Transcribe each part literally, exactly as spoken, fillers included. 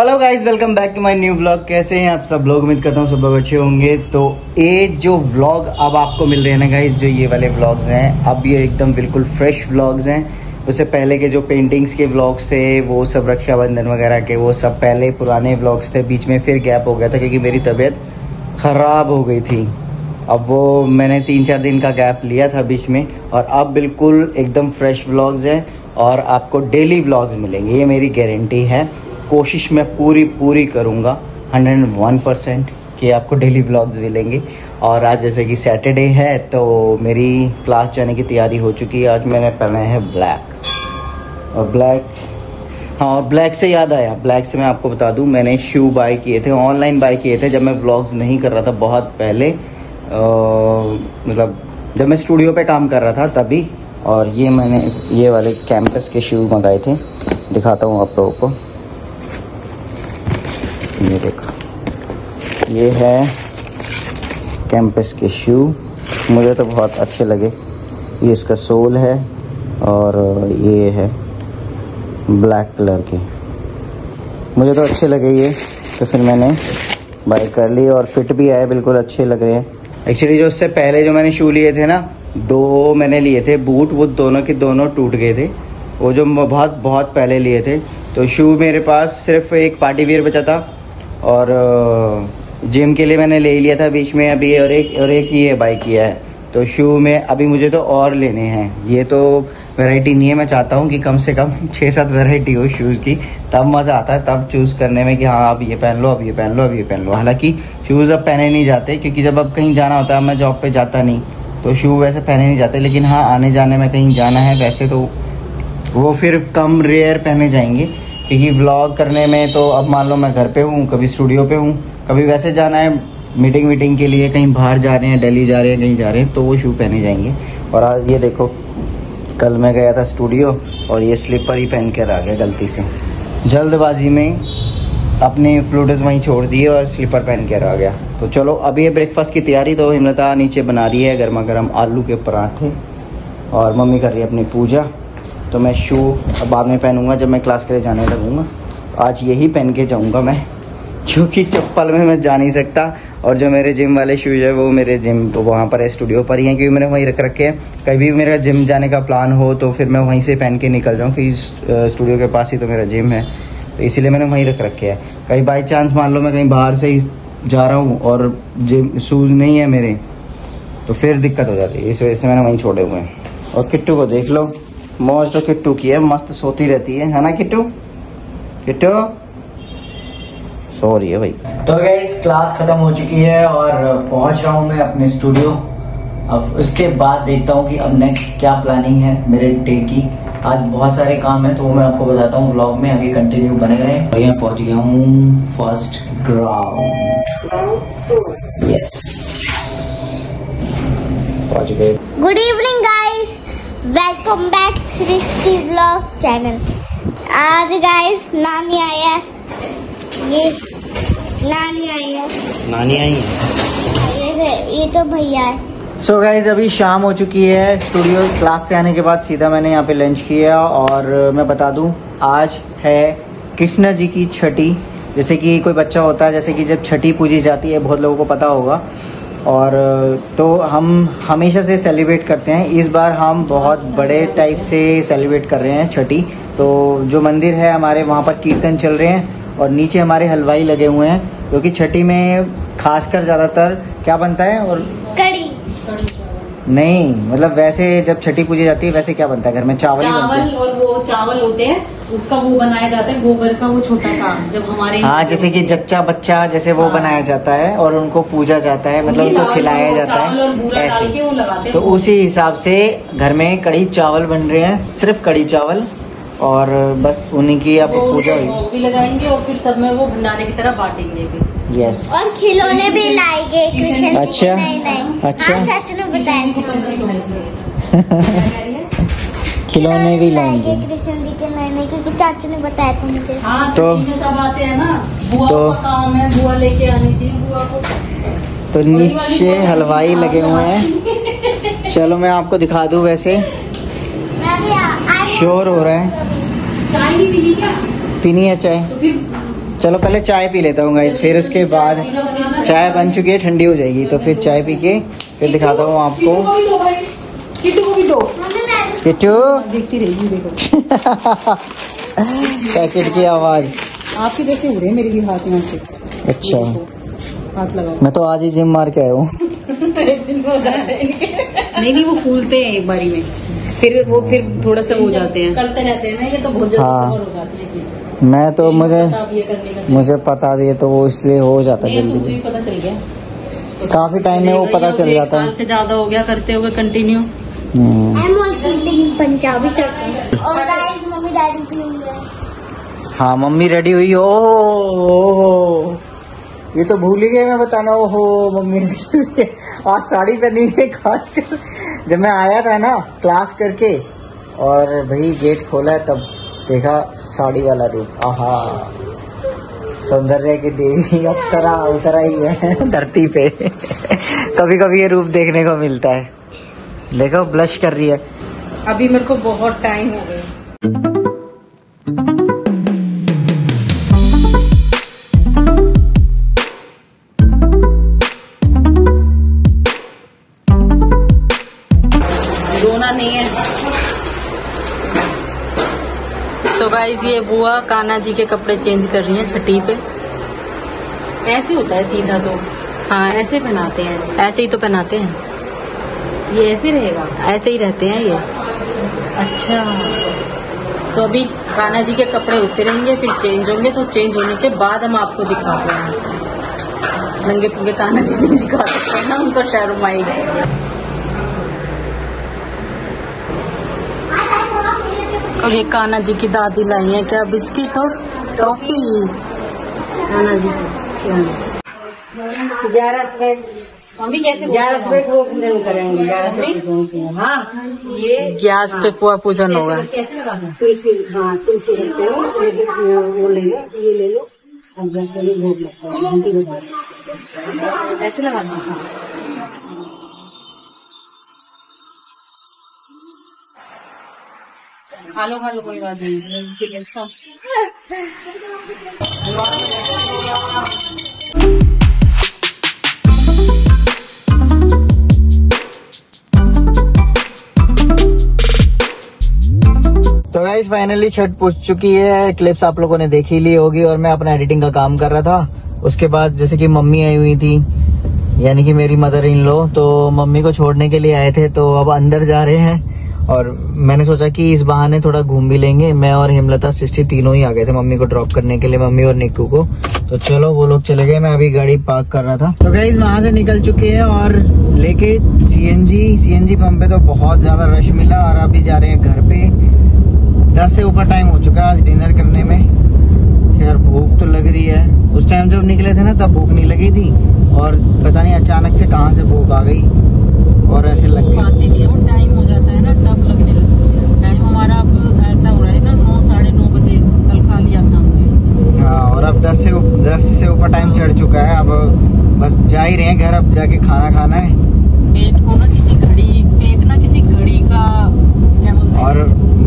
Hello guys, welcome back to my new vlog. कैसे हैं आप सब लोग? उम्मीद करता हूँ सब लोग अच्छे होंगे। तो ये जो व्लॉग अब आपको मिल रहे हैं ना गाइज, जो ये वाले व्लॉग्स हैं, अब ये एकदम बिल्कुल फ्रेश व्लॉग्स हैं। उससे पहले के जो पेंटिंग्स के व्लॉग्स थे वो सब रक्षाबंधन वगैरह के वो सब पहले पुराने व्लॉग्स थे। बीच में फिर गैप हो गया था क्योंकि मेरी तबीयत ख़राब हो गई थी। अब वो मैंने तीन चार दिन का गैप लिया था बीच में, और अब बिल्कुल एकदम फ्रेश व्लॉग्स हैं और आपको डेली व्लॉग्स मिलेंगे, ये मेरी गारंटी है। कोशिश मैं पूरी पूरी करूँगा हंड्रेड वन परसेंट कि आपको डेली व्लॉग्स मिलेंगे। और आज जैसे कि सैटरडे है तो मेरी क्लास जाने की तैयारी हो चुकी है। आज मैंने पहना है ब्लैक, और ब्लैक हाँ और ब्लैक से याद आया, ब्लैक से मैं आपको बता दूं, मैंने शू बाय किए थे, ऑनलाइन बाय किए थे जब मैं व्लॉग्स नहीं कर रहा था बहुत पहले, आ, मतलब जब मैं स्टूडियो पर काम कर रहा था तभी। और ये मैंने ये वाले कैंपस के शू मंगाए थे, दिखाता हूँ आप लोगों को। ये देखो, ये है कैंपस के शू, मुझे तो बहुत अच्छे लगे। ये इसका सोल है और ये है ब्लैक कलर के, मुझे तो अच्छे लगे ये, तो फिर मैंने बाय कर ली और फिट भी आए, बिल्कुल अच्छे लग रहे हैं। एक्चुअली जो उससे पहले जो मैंने शू लिए थे ना, दो मैंने लिए थे बूट, वो दोनों के दोनों टूट गए थे, वो जो बहुत बहुत पहले लिए थे। तो शू मेरे पास सिर्फ एक पार्टी वियर बचा था और जिम के लिए मैंने ले लिया था बीच में अभी, और एक और एक ये बाय किया है। तो शू में अभी मुझे तो और लेने हैं, ये तो वैरायटी नहीं है। मैं चाहता हूँ कि कम से कम छः सात वैरायटी हो शूज़ की, तब मज़ा आता है, तब चूज़ करने में कि हाँ आप ये पहन लो, अब ये पहन लो, अब ये पहन लो। हालाँकि शूज़ अब पहने नहीं जाते क्योंकि जब अब कहीं जाना होता है, मैं जॉब पर जाता नहीं तो शू वैसे पहने नहीं जाते, लेकिन हाँ आने जाने में कहीं जाना है वैसे तो वो फिर कम रेयर पहने जाएंगे। क्योंकि व्लॉग करने में तो अब मान लो मैं घर पे हूँ, कभी स्टूडियो पे हूँ, कभी वैसे जाना है मीटिंग मीटिंग के लिए, कहीं बाहर जा रहे हैं, दिल्ली जा रहे हैं, कहीं जा रहे हैं, तो वो शू पहने जाएंगे। और आज ये देखो, कल मैं गया था स्टूडियो और ये स्लीपर ही पहन कर आ गया गलती से, जल्दबाजी में अपने फ्लूटस वहीं छोड़ दिए और स्लीपर पहन कर आ गया। तो चलो अभी ये ब्रेकफास्ट की तैयारी, तो हेमलता नीचे बना रही है गर्मा गर्म आलू के पराठे और मम्मी कर रही है अपनी पूजा। तो मैं शू बाद में पहनूंगा जब मैं क्लास के लिए जाने लगूंगा। आज यही पहन के जाऊंगा मैं, क्योंकि चप्पल में मैं जा नहीं सकता। और जो मेरे जिम वाले शूज़ है वो मेरे जिम तो वहाँ पर है, स्टूडियो पर ही है, क्योंकि मैंने वहीं रख रखे हैं। कभी भी मेरा जिम जाने का प्लान हो तो फिर मैं वहीं से पहन के निकल जाऊँ, क्योंकि स्टूडियो के पास ही तो मेरा जिम है, तो इसीलिए मैंने वहीं रख रखे हैं। कहीं बाई चांस मान लो मैं कहीं बाहर से ही जा रहा हूँ और जिम शूज़ नहीं है मेरे, तो फिर दिक्कत हो जाती है, इस वजह से मैंने वहीं छोड़े हुए हैं। और किट्टू को देख लो, मौज तो किट्टू की है, मस्त सोती रहती है, है ना किट्टू? किट्टू सो रही है भाई। तो गाइस क्लास खत्म हो चुकी है और पहुंच रहा हूँ मैं अपने स्टूडियो। अब उसके बाद देखता हूँ कि अब नेक्स्ट क्या प्लानिंग है मेरे डे की। आज बहुत सारे काम है तो वो मैं आपको बताता हूँ व्लॉग में, आगे कंटिन्यू बने रहें। और यहाँ पहुंच गया हूँ फर्स्ट ग्राउंड, यस पहुंच गए। Good evening guys, welcome back Srishti vlog channel. आज गाइस नानी आई है, ये नानी आई है, नानी आई है, ये तो भैया है। सो गाइस अभी शाम हो चुकी है, स्टूडियो क्लास से आने के बाद सीधा मैंने यहाँ पे लंच किया। और मैं बता दूँ आज है कृष्णा जी की छठी, जैसे कि कोई बच्चा होता है, जैसे कि जब छठी पूजी जाती है, बहुत लोगों को पता होगा, और तो हम हमेशा से सेलिब्रेट करते हैं। इस बार हम बहुत बड़े टाइप से सेलिब्रेट कर रहे हैं छठी। तो जो मंदिर है हमारे वहाँ पर कीर्तन चल रहे हैं और नीचे हमारे हलवाई लगे हुए हैं, क्योंकि छठी में खासकर ज़्यादातर क्या बनता है और कड़ी नहीं, मतलब वैसे जब छठी पूजी जाती है वैसे क्या बनता है घर में? चावल, चावल और वो चावल होते हैं उसका वो बनाया जाता है, गोबर का वो छोटा सा, जब हमारे हाँ जैसे कि जच्चा बच्चा जैसे वो बनाया जाता है और उनको पूजा जाता है, मतलब उनको खिलाया जाता है ऐसे। तो उसी हिसाब से घर में कड़ी चावल बन रहे हैं, सिर्फ कड़ी चावल, और बस उन्हीं की आप पूजा भी लगाएंगे और फिर सब में वो भंडारे की तरह बांटेंगे। Yes. और खिलौने भी लाएंगे कृष्ण जी। अच्छा अच्छा चाचू ने बताया खिलौने भी लाएंगे कृष्ण जी के नए नए, क्योंकि चाचू ने बताया था मुझे। हाँ तो सब आते हैं ना, बुआ का काम है, बुआ लेके आनी चाहिए बुआ को। तो नीचे हलवाई लगे हुए हैं, चलो मैं आपको दिखा दूँ। वैसे शोर हो रहा है, चाय नहीं पीनी क्या? पीनी है चाय, चलो पहले चाय पी लेता हूँ गाइस, फिर उसके बाद चाय बन चुकी है, ठंडी हो जाएगी तो फिर चाय पी के फिर दिखाता हूँ आपको। किट्टू देखती रहेगी देखो पैकेट की आवाज आपके जैसे हो रहे हैं मेरे भी हाथ में से। अच्छा हाथ लगाओ, मैं तो आज ही जिम मार के आया हूँ नहीं नहीं वो फूलते हैं एक बारी में, फिर वो फिर थोड़ा सा हो जाते हैं, करते रहते हैं ना ये तो बहुत हाँ। हो जाते हैं। मैं तो मुझे पता मुझे पता दिए तो वो इसलिए हो जाता है जल्दी, पता चल गया काफी टाइम में वो पता चल जाता है, ज्यादा हो गया करते हुए कंटिन्यू। पंजाबी और गाइस मम्मी डैडी के लिए हाँ मम्मी रेडी हुई। ओ, ओ, ओ ये तो भूल ही गए मैं बताना। ओहो मम्मी रेडी आज साड़ी पहनी है, खास कर जब मैं आया था ना क्लास करके और भाई गेट खोला है तब देखा साड़ी वाला रूप। आहा सौंदर्य की देवी अप्सरा उतरा ही है धरती पे कभी कभी ये रूप देखने को मिलता है। देखो ब्लश कर रही है। अभी मेरे को बहुत टाइम हो गया। रोना नहीं है। सो so गाइस ये बुआ कान्हा जी के कपड़े चेंज कर रही हैं छठी पे। ऐसे होता है सीधा तो हाँ ऐसे पहनाते हैं, ऐसे ही तो पहनाते हैं, ये ऐसे रहेगा, ऐसे ही रहते हैं ये। अच्छा तो अभी कान्हा जी के कपड़े उतरेंगे फिर चेंज होंगे, तो चेंज होने के बाद हम आपको दिखा रहे हैं नंगे पुंगे कान्हा जी नहीं दिखा सकते हैं ना, उनको शर्म आएगी। और ये कान्हा जी की दादी लाई है क्या बिस्किट और टॉफी कान्हा जी की। ग्यारह सौ मम्मी कैसे ग्यारस पे पूजन करेंगे, ग्यारस पे पूजन की हाँ ये ग्यारस पे कुआ पूजन होगा। कैसे लगाना तुलसी हाँ तुलसी रखते हो वो ले लो, ये ले लो अब घर के लिए भोग लगता है ऐसे लगाना हाँ। खा लो खा लो कोई बात नहीं। तो गाइस फाइनली छठ पूछ चुकी है, क्लिप्स आप लोगों ने देखी ली होगी और मैं अपना एडिटिंग का काम कर रहा था। उसके बाद जैसे कि मम्मी आई हुई थी यानी कि मेरी मदर इन लॉ, तो मम्मी को छोड़ने के लिए आए थे, तो अब अंदर जा रहे हैं और मैंने सोचा कि इस बहाने थोड़ा घूम भी लेंगे। मैं और हेमलता सिस्टी तीनों ही आ गए थे मम्मी को ड्रॉप करने के लिए, मम्मी और निक्कू को, तो चलो वो लोग चले गए, मैं अभी गाड़ी पार्क कर रहा था। तो गाइस वहाँ से निकल चुके हैं और लेके सीएनजी सीएनजी पंप पे तो बहुत ज्यादा रश मिला और अभी जा रहे हैं घर पे। दस से ऊपर टाइम हो चुका है आज डिनर करने में। खैर भूख तो लग रही है, उस टाइम जब निकले थे ना तब भूख नहीं लगी थी और पता नहीं अचानक से कहाँ से भूख आ गई और ऐसे लग गई। वो टाइम हो जाता है ना तब लगने लगती है, टाइम हमारा अब ऐसा हो रहा है ना नौ साढ़े नौ बजे कल खा लिया था हमने हाँ, और अब दस से दस से ऊपर टाइम चढ़ चुका है, अब बस जा ही रहे हैं घर, अब जाके खाना खाना है। पेट को ना किसी घड़ी पेट ना किसी घड़ी का क्या बोलते हैं, और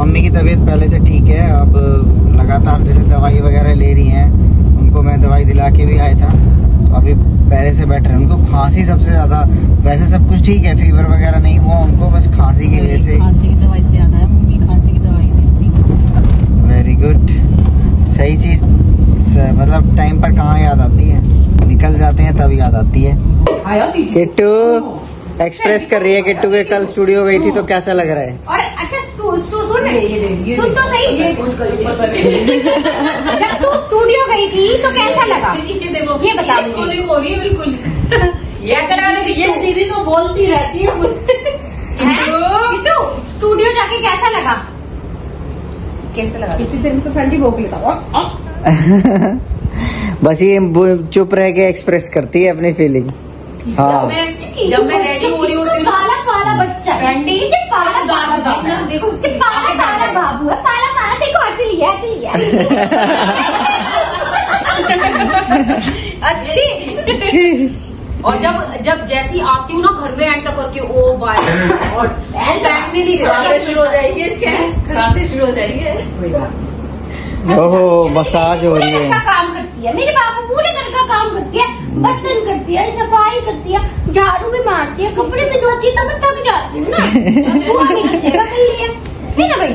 मम्मी की तबीयत पहले से ठीक है, अब लगातार जैसे दवाई वगैरह ले रही हैं, उनको मैं दवाई दिला के भी आया था तो अभी पहले से बेटर है। उनको खांसी सबसे ज़्यादा, वैसे सब कुछ ठीक है, फीवर वगैरह नहीं हुआ उनको, बस खांसी की वजह से खांसी की दवाई से आता है, मम्मी खांसी की दवाई देती। वेरी गुड, सही चीज़, मतलब टाइम पर कहाँ याद आती है, निकल जाते हैं तब याद आती है। किट्टू एक्सप्रेस कर रही है, किट्टू के कल स्टूडियो गई थी तो कैसा लग रहा है। और अच्छा तू तू सुन तू तो सही जब तू स्टूडियो गई थी तो कैसा लगा ये बता मुझे। बिल्कुल ये दीदी तो बोलती रहती है मुझसे। किट्टू स्टूडियो जाके कैसा लगा, कैसा लगा इतनी देर में तो फैंटी भोग लेगा। बस ये चुप रह के एक्सप्रेस करती है अपनी फीलिंग हाँ। जब मैं जब मैं रेडी हो रही हूँ पाला पाला बच्चा पाला पाला देखो उसके पाला पाला बाबू है पाला पाला देखो अच्छी लिया अच्छी लिया अच्छी। और जब जब जैसी आती हूँ ना घर में एंटर करके ओ बाय और बैठने नहीं देती, शुरू हो जाएगी इसके कराटे शुरू हो जाएंगे। ओहो मसाज हो रही है। काम करती है मेरे बाबू, पूरे घर का काम करती है, बर्तन करती है, सफाई करती है, झाड़ू भी मारती है, कपड़े भी धोती है, तब तक जाती हूँ ना भाई।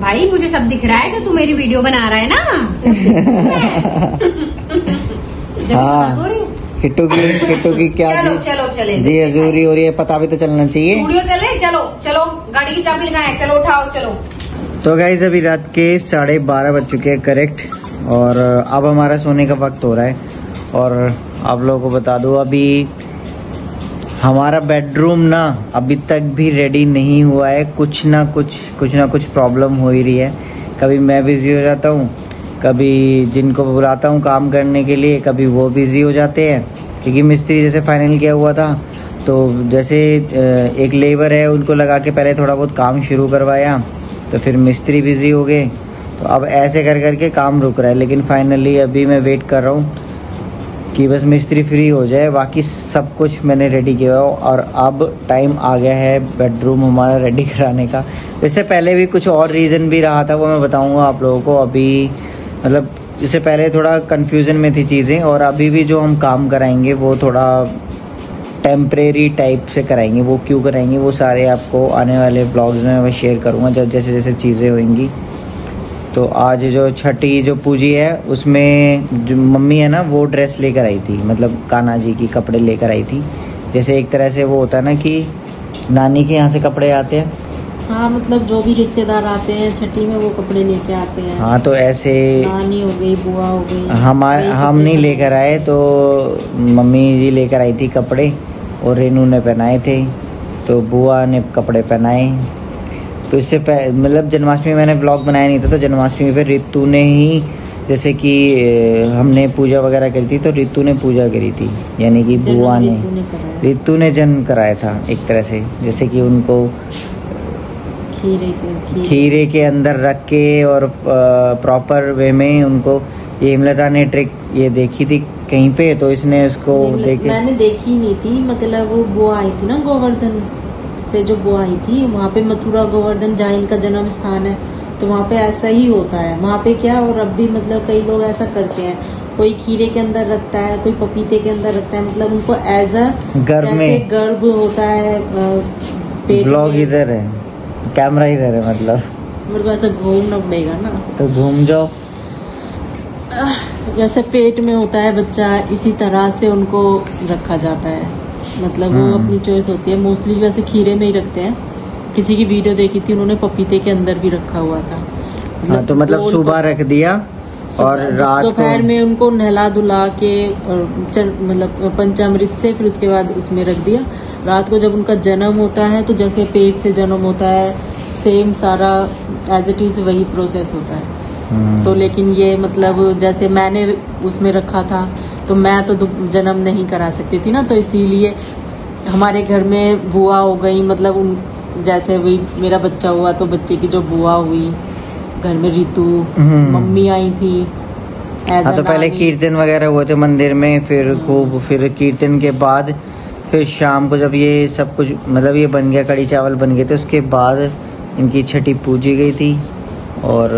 भाई मुझे सब दिख रहा है, तो तू मेरी वीडियो बना रहा है ना। हाँ किट्टू की किट्टू की क्या चलो चलो चले जी हजूरी हो रही है, पता भी तो चलना चाहिए। वीडियो चले, चलो चलो गाड़ी की चाबी लगाए, चलो उठाओ चलो। तो गाइज अभी रात के साढ़े बारह बज चुके हैं करेक्ट, और अब हमारा सोने का वक्त हो रहा है। और आप लोगों को बता दो अभी हमारा बेडरूम ना अभी तक भी रेडी नहीं हुआ है, कुछ ना कुछ कुछ ना कुछ प्रॉब्लम हो ही रही है। कभी मैं बिज़ी हो जाता हूँ, कभी जिनको बुलाता हूँ काम करने के लिए, कभी वो बिज़ी हो जाते हैं, क्योंकि मिस्त्री जैसे फाइनल किया हुआ था तो जैसे एक लेबर है उनको लगा के पहले थोड़ा बहुत काम शुरू करवाया, तो फिर मिस्त्री बिज़ी हो गए, तो अब ऐसे कर कर के काम रुक रहा है। लेकिन फाइनली अभी मैं वेट कर रहा हूँ कि बस मिस्त्री फ्री हो जाए, बाकी सब कुछ मैंने रेडी किया हो। और अब टाइम आ गया है बेडरूम हमारा रेडी कराने का। इससे पहले भी कुछ और रीज़न भी रहा था, वो मैं बताऊँगा आप लोगों को। अभी मतलब इससे पहले थोड़ा कन्फ्यूज़न में थी चीज़ें, और अभी भी जो हम काम कराएंगे वो थोड़ा टेम्परेरी टाइप से कराएंगे। वो क्यों कराएंगे वो सारे आपको आने वाले ब्लॉग्स में मैं शेयर करूँगा, जब जैसे जैसे चीज़ें होंगी। तो आज जो छठी जो पूजी है उसमें जो मम्मी है ना वो ड्रेस लेकर आई थी, मतलब कान्हा जी की कपड़े लेकर आई थी। जैसे एक तरह से वो होता है ना कि नानी के यहाँ से कपड़े आते हैं, हाँ मतलब जो भी रिश्तेदार आते हैं छठी में वो कपड़े लेके आते हैं। हाँ तो ऐसे नानी हो गई, बुआ हो गई, हमारे हम नहीं लेकर आए, तो मम्मी जी लेकर आई थी कपड़े, और रेनू ने पहनाए थे, तो बुआ ने कपड़े पहनाए। तो इससे मतलब जन्माष्टमी मैंने ब्लॉग बनाया नहीं था, तो जन्माष्टमी पे रितु ने ही, जैसे कि हमने पूजा वगैरह करी थी तो रितु ने पूजा करी थी, यानी कि बुआ ने रितु ने जन्म कराया था एक तरह से, जैसे कि उनको खीरे के, खीरे के अंदर रख के और प्रॉपर वे में उनको ये हेमलता ने ट्रिक ये देखी थी कहीं पे, तो इसने उसको देखे। मैंने देखी नहीं थी, मतलब वो बुआ आई थी ना गोवर्धन से, जो बुआ आई थी वहाँ पे मथुरा गोवर्धन जहाँ इनका जन्म स्थान है, तो वहाँ पे ऐसा ही होता है वहाँ पे क्या। और अब भी मतलब कई लोग ऐसा करते हैं, कोई खीरे के अंदर रखता है, कोई पपीते के अंदर रखता है, मतलब उनको एज अ गर्भ में गर्भ होता है। ब्लॉग इधर है, कैमरा ही रह रहा, मतलब मेरे को ऐसा घूमना पड़ेगा ना, तो घूम जाओ। जैसे पेट में होता है बच्चा, इसी तरह से उनको रखा जाता है, मतलब वो अपनी चॉइस होती है। मोस्टली वैसे खीरे में ही रखते हैं, किसी की वीडियो देखी थी उन्होंने पपीते के अंदर भी रखा हुआ था। हाँ, तो मतलब सुबह रख दिया और रात दोपहर में उनको नहला धुला के और मतलब पंचामृत से, फिर उसके बाद उसमें रख दिया। रात को जब उनका जन्म होता है तो जैसे पेट से जन्म होता है सेम सारा एज इट इज वही प्रोसेस होता है। तो लेकिन ये मतलब जैसे मैंने उसमें रखा था तो मैं तो जन्म नहीं करा सकती थी ना, तो इसीलिए हमारे घर में बुआ हो गई, मतलब उन जैसे वही मेरा बच्चा हुआ तो बच्चे की जो बुआ हुई, घर में रितु, मम्मी आई थी। हाँ तो पहले कीर्तन वगैरह हुए थे मंदिर में, फिर खूब, फिर कीर्तन के बाद फिर शाम को जब ये सब कुछ मतलब ये बन गया, कड़ी चावल बन गए थे, उसके बाद इनकी छठी पूजी गई थी और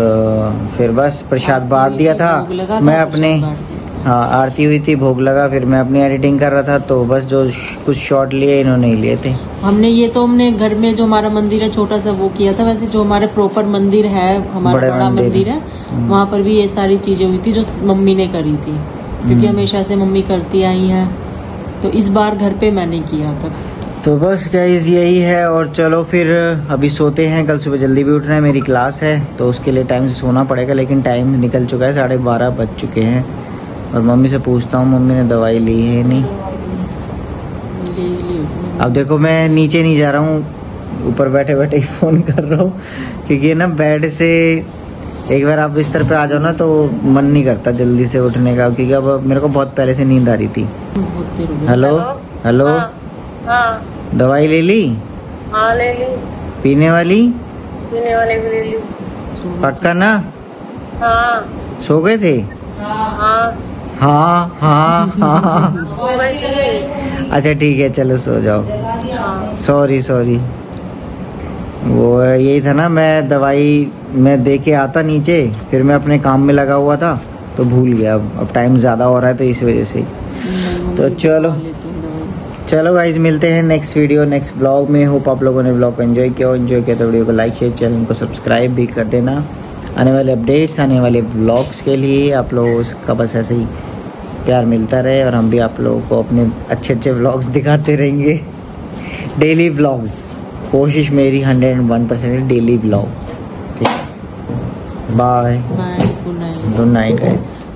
फिर बस प्रसाद बांट दिया था। मैं अपने हाँ आरती हुई थी, भोग लगा, फिर मैं अपनी एडिटिंग कर रहा था, तो बस जो कुछ शॉट लिए इन्होंने ही लिए थे। हमने ये तो हमने घर में जो हमारा मंदिर है छोटा सा वो किया था, वैसे जो हमारा प्रॉपर मंदिर है, हमारा बड़ा, बड़ा मंदिर है, वहाँ पर भी ये सारी चीजें हुई थी जो मम्मी ने करी थी, क्योंकि हमेशा से मम्मी करती आई है, तो इस बार घर पे मैंने किया था। तो बस गाइज यही है, और चलो फिर अभी सोते हैं, कल सुबह जल्दी भी उठना है, मेरी क्लास है तो उसके लिए टाइम से सोना पड़ेगा। लेकिन टाइम निकल चुका है, साढ़े बारह बज चुके हैं, और मम्मी से पूछता हूँ मम्मी ने दवाई ली है नहीं। अब देखो मैं नीचे नहीं जा रहा हूँ, ऊपर बैठे बैठे ही फ़ोन कर रहा हूँ, क्योंकि ना बेड से एक बार आप बिस्तर पे आ जाओ ना तो मन नहीं करता जल्दी से उठने का, क्योंकि अब मेरे को बहुत पहले से नींद आ रही थी। हेलो हेलो, दवाई ले ली? हाँ ले ली। पीने वाली? पीने वाली भी ले ली। पक्का ना? हाँ। सो गए थे? हाँ हाँ हाँ हाँ। अच्छा ठीक है, चलो सो जाओ। Sorry sorry. वो यही था ना, मैं दवाई मैं दे के आता नीचे, फिर मैं अपने काम में लगा हुआ था तो भूल गया। अब अब टाइम ज़्यादा हो रहा है तो इस वजह से। तो चलो चलो गाइज, मिलते हैं नेक्स्ट वीडियो नेक्स्ट ब्लॉग में। होप आप लोगों ने ब्लॉग को एंजॉय किया। एंजॉय किया तो वीडियो को लाइक शेयर, चैनल को सब्सक्राइब भी कर देना। आने वाले अपडेट्स, आने वाले ब्लॉग्स के लिए आप लोगों का बस ऐसे ही प्यार मिलता रहे, और हम भी आप लोगों को अपने अच्छे अच्छे ब्लॉग्स दिखाते रहेंगे। डेली ब्लॉग्स, कोशिश मेरी hundred and one percent daily blogs. ठीक, बाय, गुड नाइट गाइस।